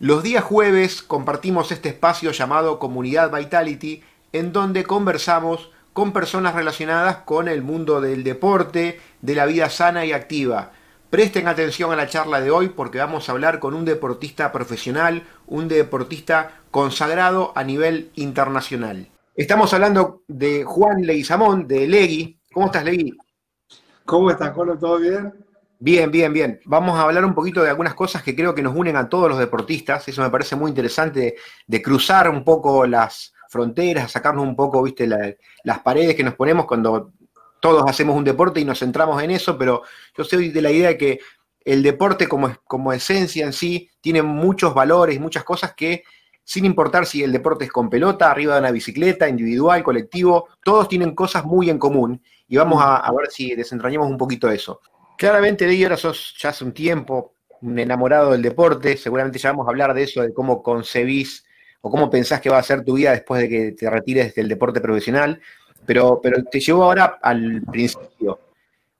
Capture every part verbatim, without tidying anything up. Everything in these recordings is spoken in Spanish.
Los días jueves compartimos este espacio llamado Comunidad Vitality, en donde conversamos con personas relacionadas con el mundo del deporte, de la vida sana y activa. Presten atención a la charla de hoy porque vamos a hablar con un deportista profesional, un deportista consagrado a nivel internacional. Estamos hablando de Juan Leguizamón, de Legui. ¿Cómo estás, Legui? ¿Cómo estás, Colo? ¿Todo bien? Bien, bien, bien. Vamos a hablar un poquito de algunas cosas que creo que nos unen a todos los deportistas. Eso me parece muy interesante, de, de cruzar un poco las fronteras, sacarnos un poco, viste, la, las paredes que nos ponemos cuando todos hacemos un deporte y nos centramos en eso, pero yo soy de la idea de que el deporte como, como esencia en sí tiene muchos valores, muchas cosas que, sin importar si el deporte es con pelota, arriba de una bicicleta, individual, colectivo, todos tienen cosas muy en común y vamos a, a ver si desentrañamos un poquito eso. Claramente, Legui, ahora sos ya hace un tiempo un enamorado del deporte, seguramente ya vamos a hablar de eso, de cómo concebís o cómo pensás que va a ser tu vida después de que te retires del deporte profesional, pero, pero te llevo ahora al principio.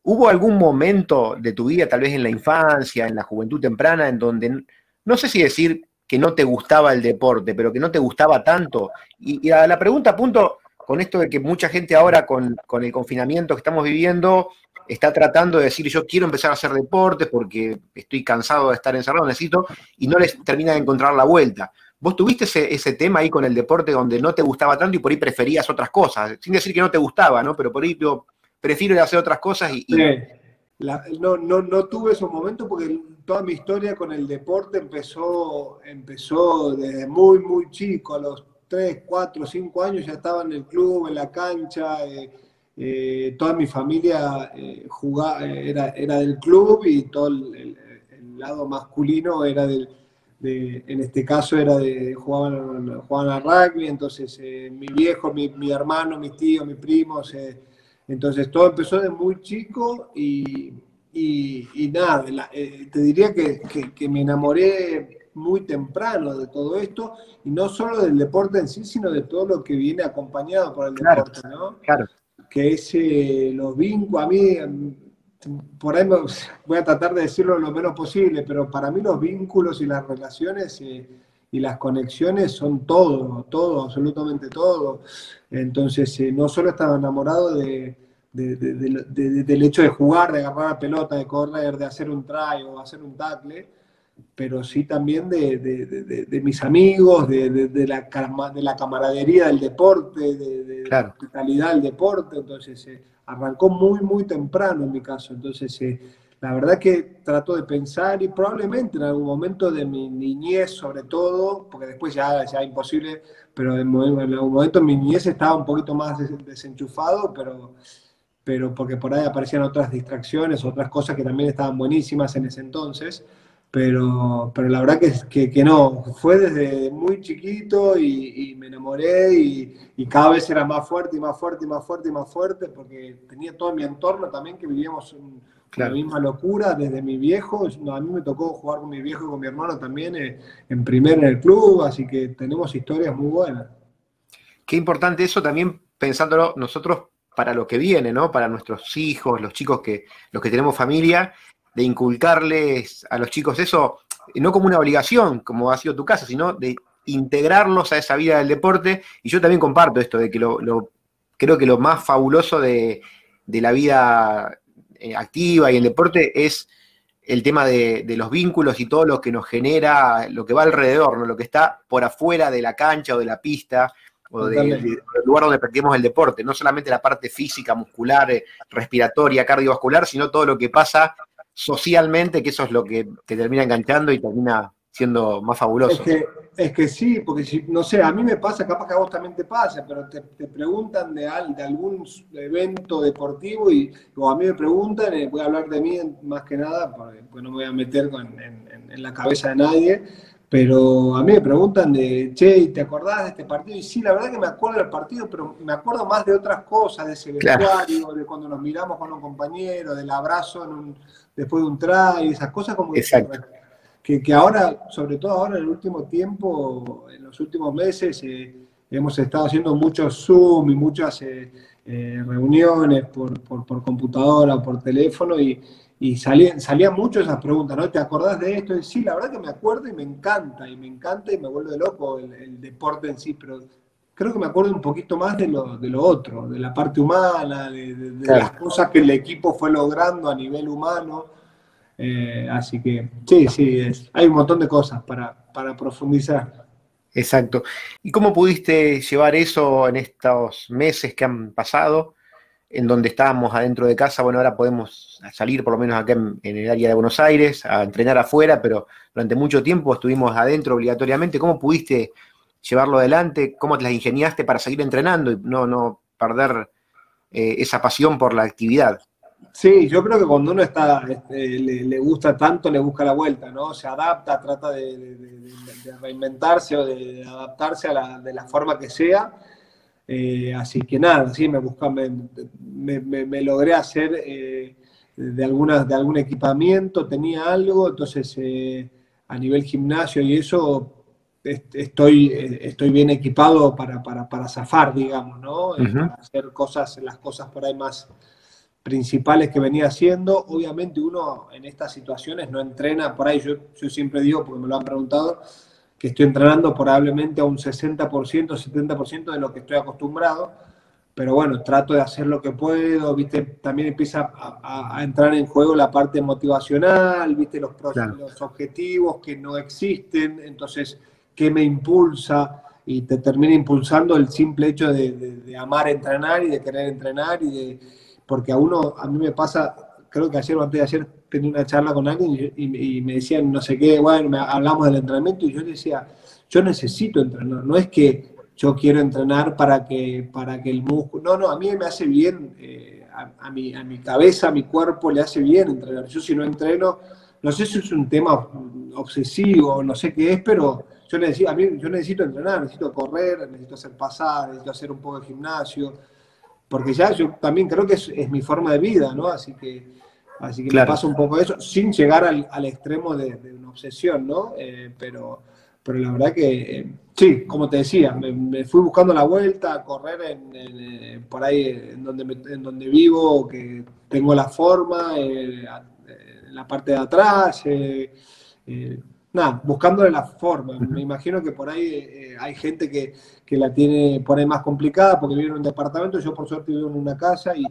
¿Hubo algún momento de tu vida, tal vez en la infancia, en la juventud temprana, en donde, no sé si decir que no te gustaba el deporte, pero que no te gustaba tanto? Y, y a la pregunta, punto, con esto de que mucha gente ahora con, con el confinamiento que estamos viviendo está tratando de decir, yo quiero empezar a hacer deporte porque estoy cansado de estar encerrado, necesito, y no les termina de encontrar la vuelta. ¿Vos tuviste ese, ese tema ahí con el deporte donde no te gustaba tanto y por ahí preferías otras cosas? Sin decir que no te gustaba, ¿no? Pero por ahí yo prefiero hacer otras cosas y... y... Sí. La, no, no, no tuve esos momentos porque toda mi historia con el deporte empezó, empezó desde muy, muy chico, a los tres, cuatro, cinco años ya estaba en el club, en la cancha... Eh, Eh, toda mi familia eh, jugaba, eh, era, era del club y todo el, el, el lado masculino era del, de, en este caso era de, jugaban, jugaban a rugby, entonces eh, mi viejo, mi, mi hermano, mis tíos, mis primos, eh, entonces todo empezó de muy chico y, y, y nada, la, eh, te diría que, que, que me enamoré muy temprano de todo esto, y no solo del deporte en sí, sino de todo lo que viene acompañado por el claro, deporte, ¿no? Claro. Que es eh, los vínculos, a mí, por ahí me, voy a tratar de decirlo lo menos posible, pero para mí los vínculos y las relaciones eh, y las conexiones son todo, todo, absolutamente todo. Entonces, eh, no solo estaba enamorado de, de, de, de, de, de, del hecho de jugar, de agarrar la pelota, de correr, de hacer un try o hacer un tackle, pero sí también de, de, de, de, de mis amigos, de, de, de, la, de la camaradería del deporte, de, de claro. la calidad del deporte. Entonces eh, arrancó muy, muy temprano en mi caso. Entonces eh, la verdad que trato de pensar y probablemente en algún momento de mi niñez sobre todo, porque después ya es imposible, pero en, en algún momento en mi niñez estaba un poquito más des, desenchufado, pero... pero porque por ahí aparecían otras distracciones, otras cosas que también estaban buenísimas en ese entonces. Pero, pero la verdad que, que, que no, fue desde muy chiquito y, y me enamoré y, y cada vez era más fuerte y más fuerte y más fuerte y más fuerte porque tenía todo mi entorno también que vivíamos un, claro. la misma locura desde mi viejo. No, a mí me tocó jugar con mi viejo y con mi hermano también eh, en primer en el club, así que tenemos historias muy buenas. Qué importante eso también pensándolo nosotros para lo que viene, ¿no? Para nuestros hijos, los chicos que, los que tenemos familia, de inculcarles a los chicos eso, no como una obligación, como ha sido tu caso, sino de integrarlos a esa vida del deporte. Y yo también comparto esto, de que lo, lo creo que lo más fabuloso de, de la vida activa y el deporte es el tema de, de los vínculos y todo lo que nos genera, lo que va alrededor, ¿no? Lo que está por afuera de la cancha o de la pista, o del de, de, lugar donde practicamos el deporte. No solamente la parte física, muscular, respiratoria, cardiovascular, sino todo lo que pasa socialmente, que eso es lo que te termina enganchando y termina siendo más fabuloso. Es que, es que sí, porque si, no sé, a mí me pasa, capaz que a vos también te pasa, pero te, te preguntan de, de algún evento deportivo y o a mí me preguntan, eh, voy a hablar de mí más que nada, porque no me voy a meter con, en, en, en la cabeza de nadie, pero a mí me preguntan de, che, ¿te acordás de este partido? Y sí, la verdad que me acuerdo del partido, pero me acuerdo más de otras cosas, de ese vestuario, claro. de cuando nos miramos con los compañeros, del abrazo en un, después de un try, esas cosas como que, que, que ahora, sobre todo ahora en el último tiempo, en los últimos meses, eh, hemos estado haciendo muchos Zoom y muchas eh, eh, reuniones por, por, por computadora, por teléfono, y, Y salía, salía mucho esas preguntas, ¿no? ¿Te acordás de esto? Y sí, la verdad que me acuerdo y me encanta, y me encanta y me vuelve loco el, el deporte en sí, pero creo que me acuerdo un poquito más de lo, de lo otro, de la parte humana, de, de, de claro. las cosas que el equipo fue logrando a nivel humano. Eh, así que sí, sí, es, hay un montón de cosas para, para profundizar. Exacto. ¿Y cómo pudiste llevar eso en estos meses que han pasado, en donde estábamos adentro de casa? Bueno, ahora podemos salir por lo menos acá en, en el área de Buenos Aires a entrenar afuera, pero durante mucho tiempo estuvimos adentro obligatoriamente. ¿Cómo pudiste llevarlo adelante? ¿Cómo te las ingeniaste para seguir entrenando y no, no perder eh, esa pasión por la actividad? Sí, yo creo que cuando uno está, este, le, le gusta tanto, le busca la vuelta, ¿no? Se adapta, trata de, de, de, de reinventarse o de, de adaptarse a la, de la forma que sea. Eh, así que nada, sí, me, busca, me, me, me, me logré hacer eh, de, algunas, de algún equipamiento, tenía algo, entonces eh, a nivel gimnasio y eso est estoy, estoy bien equipado para, para, para zafar, digamos, ¿no? Uh-huh. Para hacer cosas, las cosas por ahí más principales que venía haciendo. Obviamente uno en estas situaciones no entrena por ahí, yo, yo siempre digo, porque me lo han preguntado, que estoy entrenando probablemente a un sesenta por ciento, setenta por ciento de lo que estoy acostumbrado, pero bueno, trato de hacer lo que puedo, ¿viste? También empieza a, a, a entrar en juego la parte motivacional, ¿viste? Los, claro. los objetivos que no existen, entonces, ¿qué me impulsa? Y te termina impulsando el simple hecho de, de, de amar entrenar y de querer entrenar, y de, porque a uno, a mí me pasa, creo que ayer o antes de ayer, tenía una charla con alguien y, y, y me decían no sé qué, bueno, me, hablamos del entrenamiento y yo le decía, yo necesito entrenar, no es que yo quiero entrenar para que, para que el músculo, no, no, a mí me hace bien, eh, a, a, mi, a mi cabeza, a mi cuerpo le hace bien entrenar. Yo si no entreno, no sé si es un tema obsesivo, no sé qué es, pero yo necesito, a mí, yo necesito entrenar, necesito correr, necesito hacer pasadas, necesito hacer un poco de gimnasio, porque ya yo también creo que es, es mi forma de vida, ¿no? Así que Así que claro. me pasa un poco de eso, sin llegar al, al extremo de, de una obsesión, ¿no? Eh, pero, pero la verdad que, eh, sí, como te decía, me, me fui buscando la vuelta a correr en, en, por ahí en donde, me, en donde vivo, que tengo la forma, eh, en la parte de atrás, eh, eh, nada, buscándole la forma. Me imagino que por ahí eh, hay gente que, que la tiene por ahí más complicada porque vive en un departamento, yo por suerte vivo en una casa y...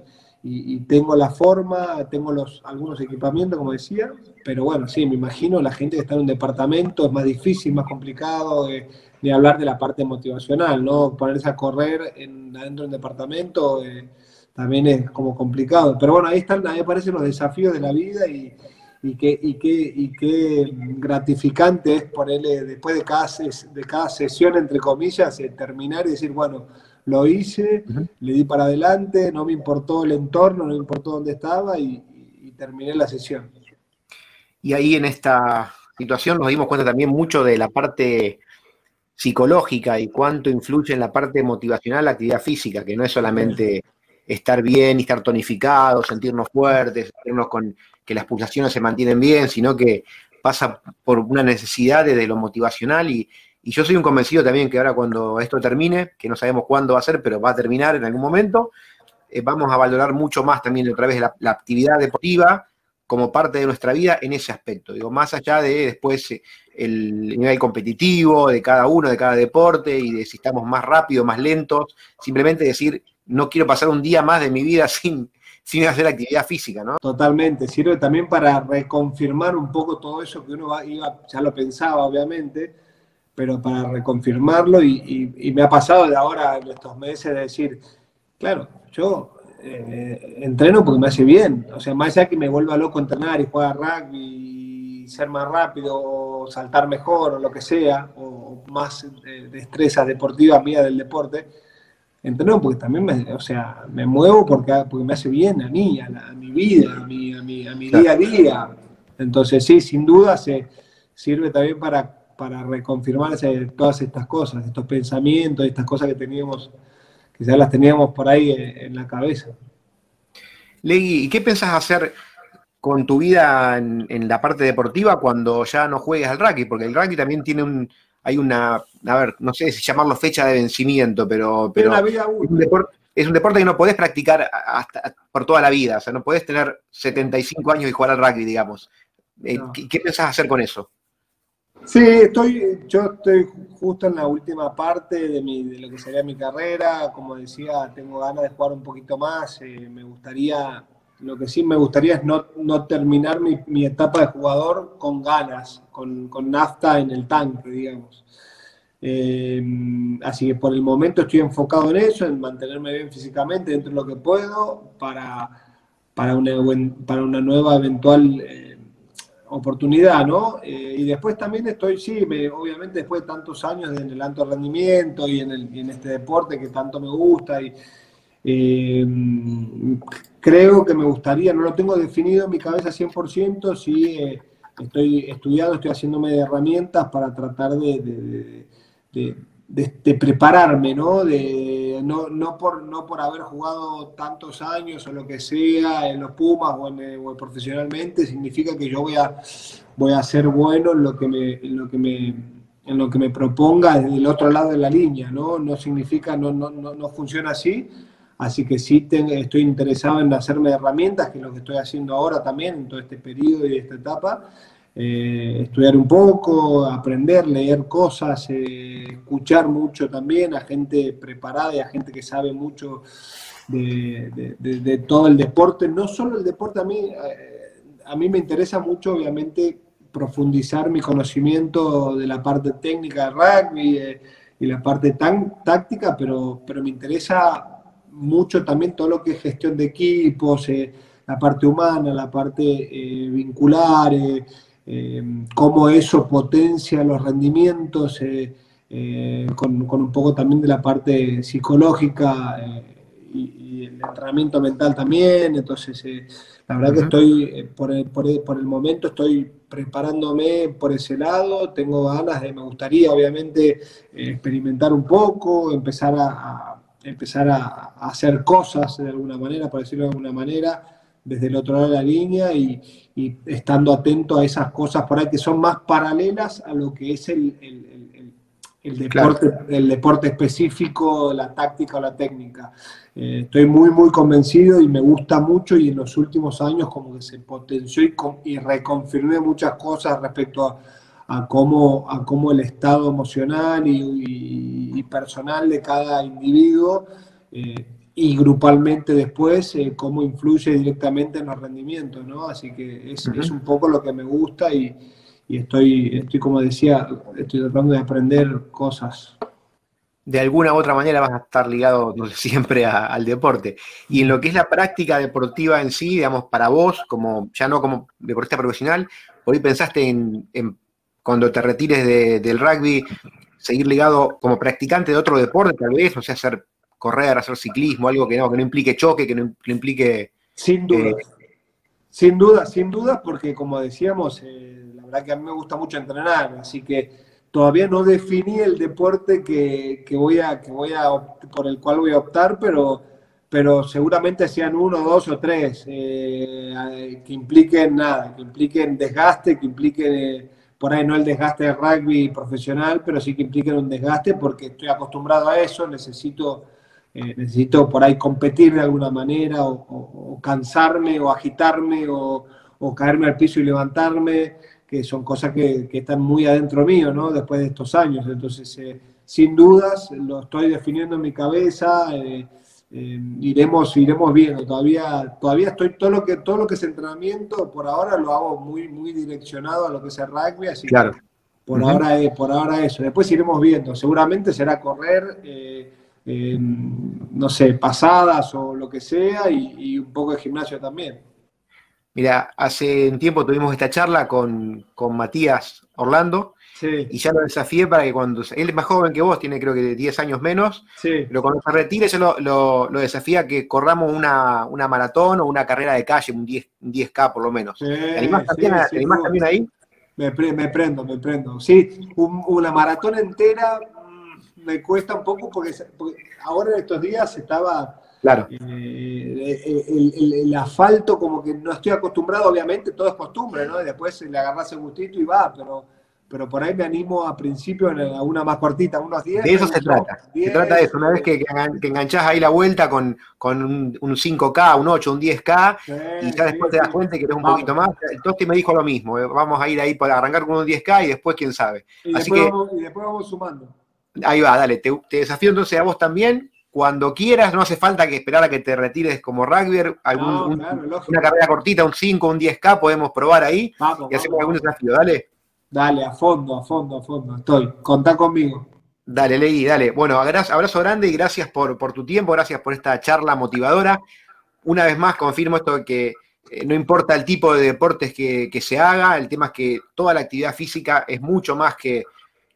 Y, y tengo la forma, tengo los, algunos equipamientos, como decía, pero bueno, sí, me imagino la gente que está en un departamento es más difícil, más complicado, eh, de hablar de la parte motivacional, ¿no? Ponerse a correr en, adentro de un departamento eh, también es como complicado. Pero bueno, ahí están, ahí aparecen los desafíos de la vida y, y, qué, y, qué, y qué gratificante es ponerle, después de cada, ses, de cada sesión, entre comillas, eh, terminar y decir, bueno, lo hice, uh-huh. le di para adelante, no me importó el entorno, no me importó dónde estaba y, y terminé la sesión. Y ahí en esta situación nos dimos cuenta también mucho de la parte psicológica y cuánto influye en la parte motivacional la actividad física, que no es solamente estar bien, estar tonificado, sentirnos fuertes, sentirnos con que las pulsaciones se mantienen bien, sino que pasa por una necesidad desde lo motivacional y Y yo soy un convencido también que ahora cuando esto termine, que no sabemos cuándo va a ser, pero va a terminar en algún momento, eh, vamos a valorar mucho más también otra vez la, la actividad deportiva como parte de nuestra vida en ese aspecto. Digo, más allá de después el nivel competitivo de cada uno, de cada deporte, y de si estamos más rápidos, más lentos, simplemente decir, no quiero pasar un día más de mi vida sin, sin hacer actividad física, ¿no? Totalmente, sirve también para reconfirmar un poco todo eso que uno va, iba, ya lo pensaba obviamente, pero para reconfirmarlo, y, y, y me ha pasado de ahora en estos meses de decir, claro, yo eh, entreno porque me hace bien, o sea, más allá que me vuelva loco entrenar y jugar rugby, y ser más rápido, o saltar mejor, o lo que sea, o más eh, destrezas deportivas mías del deporte, entreno porque también me, o sea, me muevo porque, porque me hace bien a mí, a, la, a mi vida, a mi, a mi, a mi día a día. Entonces sí, sin duda se sirve también para... para reconfirmarse todas estas cosas, estos pensamientos, estas cosas que teníamos, que ya las teníamos por ahí en la cabeza. Legui, ¿y qué pensás hacer con tu vida en, en la parte deportiva cuando ya no juegues al rugby? Porque el rugby también tiene un, hay una, a ver, no sé si llamarlo fecha de vencimiento, pero... pero una vida útil. Es un deporte, es un deporte que no podés practicar hasta por toda la vida, o sea, no podés tener setenta y cinco años y jugar al rugby, digamos. Eh, no. ¿Qué, qué pensás hacer con eso? Sí, estoy, yo estoy justo en la última parte de, mi, de lo que sería mi carrera. Como decía, tengo ganas de jugar un poquito más. Eh, me gustaría, lo que sí me gustaría es no, no terminar mi, mi etapa de jugador con ganas, con, con nafta en el tanque, digamos. Eh, así que por el momento estoy enfocado en eso, en mantenerme bien físicamente dentro de lo que puedo para, para, una, para una nueva eventual eh, oportunidad, ¿no? Eh, y después también estoy, sí, me, obviamente después de tantos años en el alto rendimiento y en, el, y en este deporte que tanto me gusta, y eh, creo que me gustaría, no lo tengo definido en mi cabeza cien por ciento, sí, eh, estoy estudiando, estoy haciéndome de herramientas para tratar de... de, de De, de, de prepararme, ¿no? De, no, no, por, no por haber jugado tantos años o lo que sea en los Pumas o, en, o profesionalmente, significa que yo voy a, voy a ser bueno en lo que me, en lo que me, en lo que me proponga desde el otro lado de la línea, ¿no? No significa, no, no, no, no funciona así, así que sí ten, estoy interesado en hacerme herramientas, que es lo que estoy haciendo ahora también, en todo este periodo y esta etapa. Eh, estudiar un poco, aprender, leer cosas, eh, escuchar mucho también a gente preparada y a gente que sabe mucho de, de, de, de todo el deporte. No solo el deporte, a mí, eh, a mí me interesa mucho, obviamente, profundizar mi conocimiento de la parte técnica de rugby eh, y la parte tan táctica, pero, pero me interesa mucho también todo lo que es gestión de equipos, eh, la parte humana, la parte eh, vincular, eh, Eh, cómo eso potencia los rendimientos, eh, eh, con, con un poco también de la parte psicológica eh, y, y el entrenamiento mental también. Entonces, eh, la verdad [S2] Uh-huh. [S1] Que estoy, eh, por, el, por, el, por el momento estoy preparándome por ese lado, tengo ganas de, me gustaría obviamente eh, experimentar un poco, empezar a, a, empezar a, a hacer cosas de alguna manera, por decirlo de alguna manera, desde el otro lado de la línea y, y estando atento a esas cosas por ahí que son más paralelas a lo que es el, el, el, el, el, deporte, claro. el deporte específico, la táctica o la técnica. Eh, estoy muy, muy convencido y me gusta mucho, y en los últimos años como que se potenció y, con, y reconfirmé muchas cosas respecto a, a, cómo, a cómo el estado emocional y, y, y personal de cada individuo eh, y grupalmente después, eh, cómo influye directamente en los rendimientos, ¿no? Así que es, uh-huh. es un poco lo que me gusta y, y estoy, estoy, como decía, estoy tratando de aprender cosas. De alguna u otra manera vas a estar ligado siempre a, al deporte. Y en lo que es la práctica deportiva en sí, digamos, para vos, como ya no como deportista profesional, por ahí pensaste en, en cuando te retires de, del rugby, seguir ligado como practicante de otro deporte, tal vez, o sea, ser... correr, hacer ciclismo, algo que no, que no implique choque, que no, que no implique... Sin duda, eh, sin duda, sin duda, porque como decíamos, eh, la verdad que a mí me gusta mucho entrenar, así que todavía no definí el deporte que, que voy a, que voy a por el cual voy a optar, pero, pero seguramente sean uno, dos o tres, eh, que impliquen nada, que impliquen desgaste, que impliquen... Eh, por ahí no el desgaste de rugby profesional, pero sí que impliquen un desgaste porque estoy acostumbrado a eso, necesito... Eh, necesito por ahí competir de alguna manera, o, o, o cansarme, o agitarme, o, o caerme al piso y levantarme, que son cosas que, que están muy adentro mío, ¿no? Después de estos años. Entonces, eh, sin dudas, lo estoy definiendo en mi cabeza, eh, eh, iremos, iremos viendo. Todavía, todavía estoy, todo lo que, todo lo que es entrenamiento, por ahora lo hago muy, muy direccionado a lo que es el rugby, así claro. que por, uh-huh. ahora, eh, por ahora eso. Después iremos viendo, seguramente será correr... Eh, Eh, no sé, pasadas o lo que sea, y, y un poco de gimnasio también. Mira, hace un tiempo tuvimos esta charla con, con Matías Orlando, sí. y ya lo desafié para que cuando... Él es más joven que vos, tiene creo que diez años menos, sí. pero cuando se retire yo lo, lo, lo desafía a que corramos una, una maratón o una carrera de calle, un diez K por lo menos. Sí, ¿te animás también, sí, a, sí, ¿te animás también ahí? Me, pre, me prendo, me prendo. Sí, un, una maratón entera... me cuesta un poco porque, porque ahora en estos días estaba claro. eh, el, el, el asfalto, como que no estoy acostumbrado, obviamente todo es costumbre, ¿no? Y después le agarrás el gustito y va, pero pero por ahí me animo a principio a una más cortita, unos diez. De eso se trata, se trata de eso, una vez que, que enganchás ahí la vuelta con, con un, un cinco K, un ocho, un diez K, sí, y ya después sí, te das cuenta y querés un vamos, poquito más. El Tosti me dijo lo mismo, vamos a ir ahí para arrancar con un diez K y después quién sabe. Y, Así después, que, vamos, y después vamos sumando. Ahí va, dale, te, te desafío entonces a vos también. Cuando quieras, no hace falta que esperar a que te retires como rugbyer, algún, no, claro, un, una carrera cortita, un cinco, un diez K, podemos probar ahí vamos, y vamos, hacemos algún desafío, dale. Dale, a fondo, a fondo, a fondo, estoy, contá conmigo. Dale, Legui, dale. Bueno, abrazo, abrazo grande y gracias por, por tu tiempo, gracias por esta charla motivadora. Una vez más confirmo esto que eh, no importa el tipo de deportes que, que se haga, el tema es que toda la actividad física es mucho más que...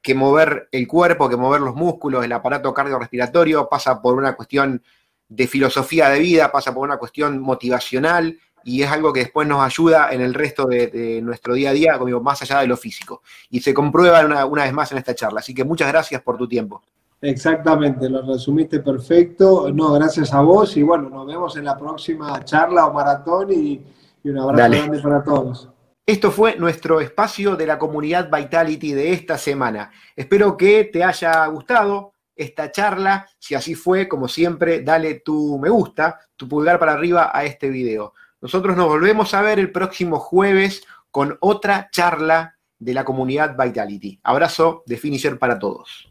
que mover el cuerpo, que mover los músculos, el aparato cardiorrespiratorio, pasa por una cuestión de filosofía de vida, pasa por una cuestión motivacional, y es algo que después nos ayuda en el resto de, de nuestro día a día, como más allá de lo físico. Y se comprueba una, una vez más en esta charla. Así que muchas gracias por tu tiempo. Exactamente, lo resumiste perfecto. No, gracias a vos, y bueno, nos vemos en la próxima charla o maratón, y, y un abrazo Dale. grande para todos. Esto fue nuestro espacio de la Comunidad Vitality de esta semana. Espero que te haya gustado esta charla. Si así fue, como siempre, dale tu me gusta, tu pulgar para arriba a este video. Nosotros nos volvemos a ver el próximo jueves con otra charla de la Comunidad Vitality. Abrazo de Finisher para todos.